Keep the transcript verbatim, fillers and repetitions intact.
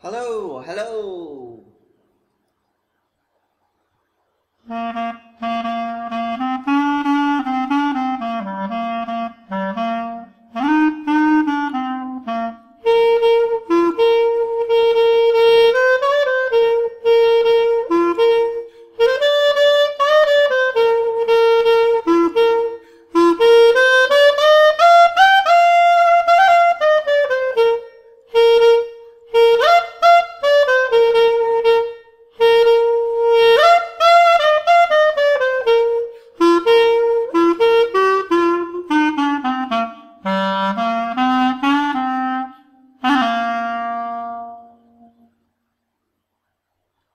Hello, hello.